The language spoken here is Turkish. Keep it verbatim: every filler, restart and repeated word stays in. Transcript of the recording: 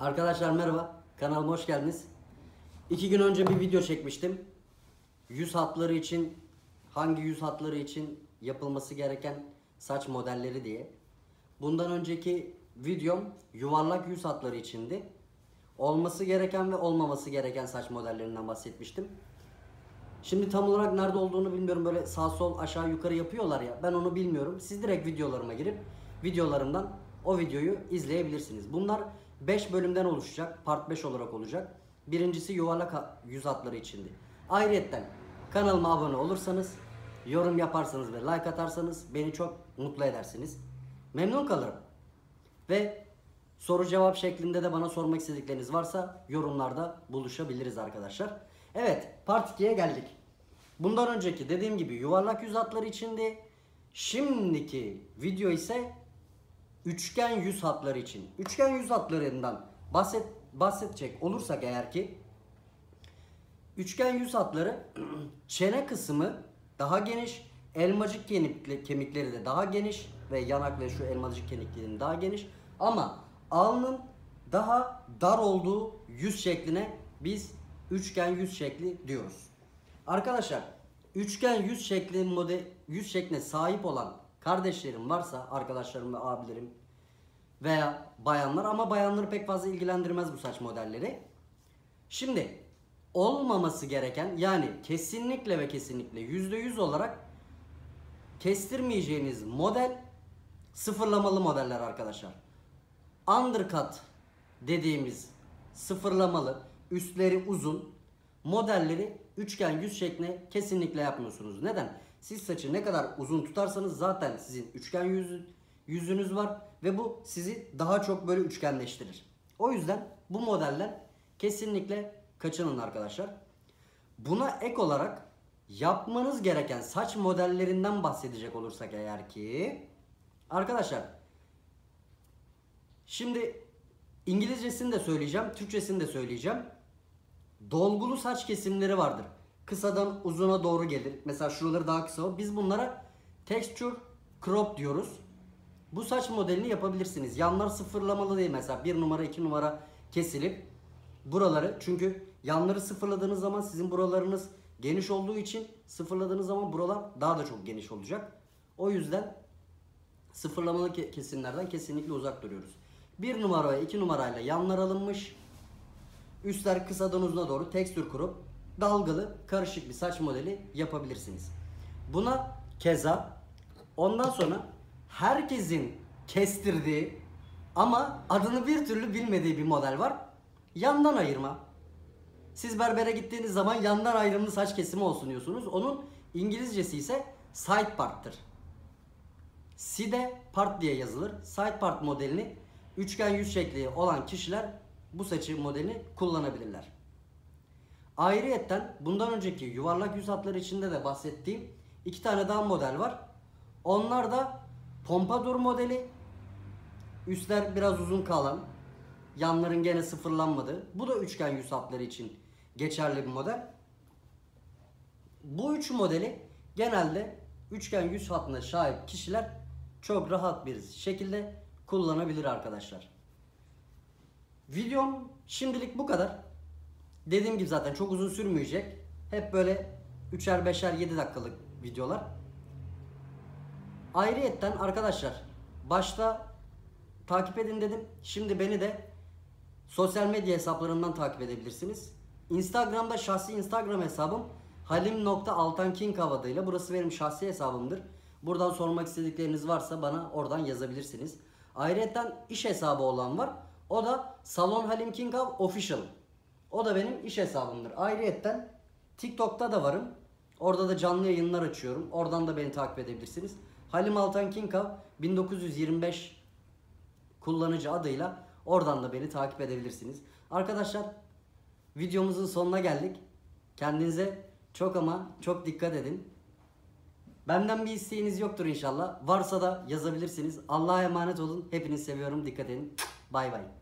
Arkadaşlar merhaba, kanalıma hoş geldiniz. İki gün önce bir video çekmiştim. Yüz hatları için, hangi yüz hatları için yapılması gereken saç modelleri diye. Bundan önceki videom yuvarlak yüz hatları içindi. Olması gereken ve olmaması gereken saç modellerinden bahsetmiştim. Şimdi tam olarak nerede olduğunu bilmiyorum. Böyle sağ sol aşağı yukarı yapıyorlar ya. Ben onu bilmiyorum. Siz direkt videolarıma girip videolarımdan o videoyu izleyebilirsiniz. Bunlar beş bölümden oluşacak. Part beş olarak olacak. Birincisi yuvarlak yüz hatları içindi. Ayrıyeten kanalıma abone olursanız, yorum yaparsanız ve like atarsanız beni çok mutlu edersiniz. Memnun kalırım. Ve soru cevap şeklinde de bana sormak istedikleriniz varsa yorumlarda buluşabiliriz arkadaşlar. Evet, part iki'ye geldik. Bundan önceki dediğim gibi yuvarlak yüz hatları içindi. Şimdiki video ise üçgen yüz hatları için. Üçgen yüz hatlarından bahset, bahsedecek olursak eğer ki üçgen yüz hatları çene kısmı daha geniş, elmacık kemikleri de daha geniş ve yanak ve şu elmacık kemiklerin daha geniş ama alnın daha dar olduğu yüz şekline biz üçgen yüz şekli diyoruz. Arkadaşlar üçgen yüz şekli model yüz şekline sahip olan kardeşlerim varsa, arkadaşlarım ve abilerim veya bayanlar, ama bayanları pek fazla ilgilendirmez bu saç modelleri. Şimdi olmaması gereken, yani kesinlikle ve kesinlikle yüzde yüz olarak kestirmeyeceğiniz model sıfırlamalı modeller arkadaşlar. Undercut dediğimiz sıfırlamalı, üstleri uzun modelleri üçgen yüz şekline kesinlikle yapmıyorsunuz. Neden? Siz saçı ne kadar uzun tutarsanız zaten sizin üçgen yüz, yüzünüz var ve bu sizi daha çok böyle üçgenleştirir. O yüzden bu modeller kesinlikle kaçının arkadaşlar. Buna ek olarak yapmanız gereken saç modellerinden bahsedecek olursak eğer ki arkadaşlar, şimdi İngilizcesini de söyleyeceğim, Türkçesini de söyleyeceğim. Dolgulu saç kesimleri vardır. Kısadan uzuna doğru gelir. Mesela şuraları daha kısa olur. Biz bunlara texture crop diyoruz. Bu saç modelini yapabilirsiniz. Yanlar sıfırlamalı değil. Mesela bir numara iki numara kesilip buraları, çünkü yanları sıfırladığınız zaman sizin buralarınız geniş olduğu için sıfırladığınız zaman buralar daha da çok geniş olacak. O yüzden sıfırlamalı kesimlerden kesinlikle uzak duruyoruz. bir numara ve iki numarayla yanlar alınmış. Üstler kısadan uzuna doğru tekstür kurup dalgalı karışık bir saç modeli yapabilirsiniz. Buna keza ondan sonra herkesin kestirdiği ama adını bir türlü bilmediği bir model var. Yandan ayırma. Siz berbere gittiğiniz zaman yandan ayrımlı saç kesimi olsun diyorsunuz. Onun İngilizcesi ise side part'tır. Side part diye yazılır. Side part modelini üçgen yüz şekli olan kişiler bu saçı modelini kullanabilirler. Ayrıyeten bundan önceki yuvarlak yüz hatları içinde de bahsettiğim iki tane daha model var. Onlar da pompadour modeli. Üstler biraz uzun kalan, yanların gene sıfırlanmadı. Bu da üçgen yüz hatları için geçerli bir model. Bu üç modeli genelde üçgen yüz hattına sahip kişiler çok rahat bir şekilde kullanabilir arkadaşlar. Videom şimdilik bu kadar. Dediğim gibi zaten çok uzun sürmeyecek. Hep böyle üçer beşer yedi dakikalık videolar. Ayrıyeten arkadaşlar başta takip edin dedim. Şimdi beni de sosyal medya hesaplarından takip edebilirsiniz. Instagram'da şahsi Instagram hesabım halim nokta altan kinkav adıyla. Burası benim şahsi hesabımdır. Buradan sormak istedikleriniz varsa bana oradan yazabilirsiniz. Ayrıyeten iş hesabı olan var. O da salon halim kinkav official. O da benim iş hesabımdır. Ayrıyeten TikTok'ta da varım. Orada da canlı yayınlar açıyorum. Oradan da beni takip edebilirsiniz. Halim Altan Kinkav bin dokuz yüz yirmi beş kullanıcı adıyla oradan da beni takip edebilirsiniz. Arkadaşlar videomuzun sonuna geldik. Kendinize çok ama çok dikkat edin. Benden bir isteğiniz yoktur inşallah. Varsa da yazabilirsiniz. Allah'a emanet olun. Hepinizi seviyorum. Dikkat edin. Bay bay.